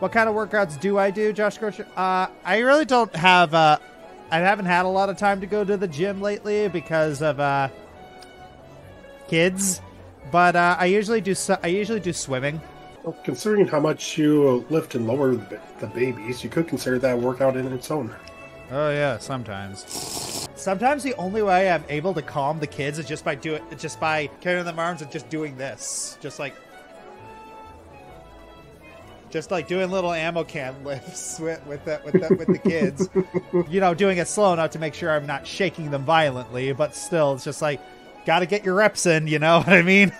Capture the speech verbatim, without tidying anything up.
What kind of workouts do I do, Josh Groshner? Uh, I really don't have, uh, I haven't had a lot of time to go to the gym lately because of uh, kids, but uh, I usually do su- I usually do swimming. Well, considering how much you lift and lower the babies, you could consider that a workout in its own. Oh yeah, sometimes. Sometimes the only way I'm able to calm the kids is just by do it, just by carrying them arms and just doing this, just like. Just like doing little ammo can lifts with with the, with, the, with the kids, you know, doing it slow enough to make sure I'm not shaking them violently, but still, it's just like, gotta get your reps in, you know what I mean?